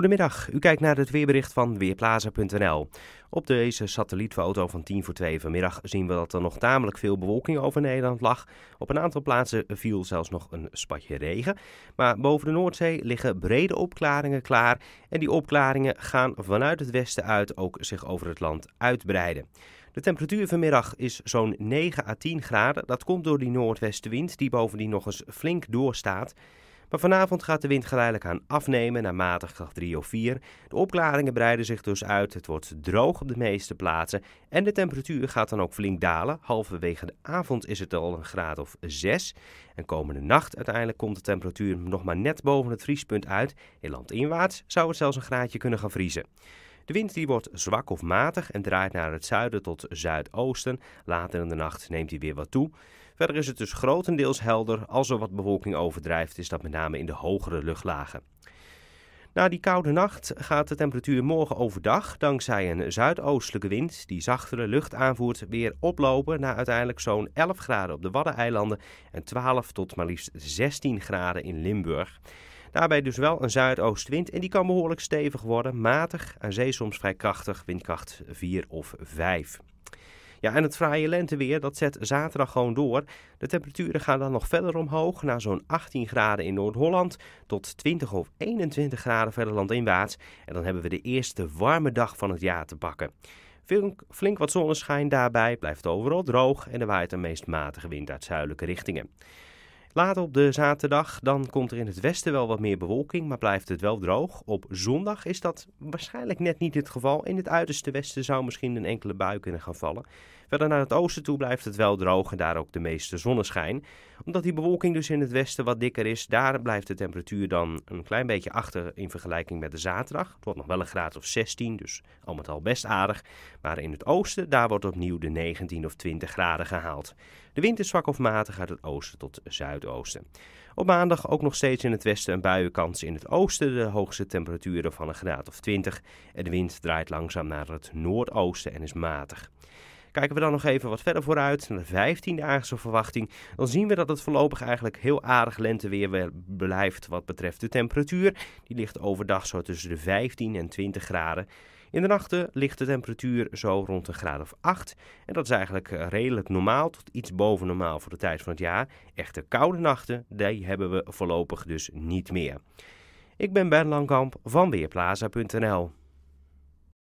Goedemiddag, u kijkt naar het weerbericht van Weerplaza.nl. Op deze satellietfoto van 10 voor 2 vanmiddag zien we dat er nog tamelijk veel bewolking over Nederland lag. Op een aantal plaatsen viel zelfs nog een spatje regen. Maar boven de Noordzee liggen brede opklaringen klaar. En die opklaringen gaan vanuit het westen uit ook zich over het land uitbreiden. De temperatuur vanmiddag is zo'n 9 à 10 graden. Dat komt door die noordwestenwind die bovendien nog eens flink doorstaat. Maar vanavond gaat de wind geleidelijk aan afnemen naar matig kracht 3 of 4. De opklaringen breiden zich dus uit, het wordt droog op de meeste plaatsen. En de temperatuur gaat dan ook flink dalen. Halverwege de avond is het al een graad of 6. En komende nacht uiteindelijk komt de temperatuur nog maar net boven het vriespunt uit. In landinwaarts zou het zelfs een graadje kunnen gaan vriezen. De wind die wordt zwak of matig en draait naar het zuiden tot zuidoosten. Later in de nacht neemt hij weer wat toe. Verder is het dus grotendeels helder. Als er wat bewolking overdrijft, is dat met name in de hogere luchtlagen. Na die koude nacht gaat de temperatuur morgen overdag, dankzij een zuidoostelijke wind die zachtere lucht aanvoert, weer oplopen naar uiteindelijk zo'n 11 graden op de Waddeneilanden en 12 tot maar liefst 16 graden in Limburg. Daarbij dus wel een zuidoostwind en die kan behoorlijk stevig worden, matig, aan zee soms vrij krachtig, windkracht 4 of 5. Ja, en het fraaie lenteweer, dat zet zaterdag gewoon door. De temperaturen gaan dan nog verder omhoog, naar zo'n 18 graden in Noord-Holland, tot 20 of 21 graden verder landinwaarts. En dan hebben we de eerste warme dag van het jaar te pakken. Flink wat zonneschijn daarbij, blijft overal droog en er waait een meest matige wind uit zuidelijke richtingen. Later op de zaterdag, dan komt er in het westen wel wat meer bewolking, maar blijft het wel droog. Op zondag is dat waarschijnlijk net niet het geval. In het uiterste westen zou misschien een enkele bui kunnen gaan vallen. Verder naar het oosten toe blijft het wel droog en daar ook de meeste zonneschijn. Omdat die bewolking dus in het westen wat dikker is, daar blijft de temperatuur dan een klein beetje achter in vergelijking met de zaterdag. Het wordt nog wel een graad of 16, dus al met al best aardig. Maar in het oosten, daar wordt opnieuw de 19 of 20 graden gehaald. De wind is zwak of matig uit het oosten tot zuidoosten. Op maandag ook nog steeds in het westen een buienkans. In het oosten de hoogste temperaturen van een graad of 20. En de wind draait langzaam naar het noordoosten en is matig. Kijken we dan nog even wat verder vooruit, naar de 15-daagse verwachting, dan zien we dat het voorlopig eigenlijk heel aardig lenteweer blijft wat betreft de temperatuur. Die ligt overdag zo tussen de 15 en 20 graden. In de nachten ligt de temperatuur zo rond een graad of 8. En dat is eigenlijk redelijk normaal, tot iets boven normaal voor de tijd van het jaar. Echte koude nachten, die hebben we voorlopig dus niet meer. Ik ben Bernd Langkamp van Weerplaza.nl.